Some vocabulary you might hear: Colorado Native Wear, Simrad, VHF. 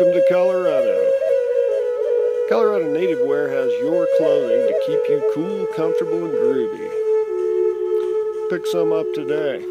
Welcome to Colorado. Colorado Native Wear has your clothing to keep you cool, comfortable, and groovy. Pick some up today.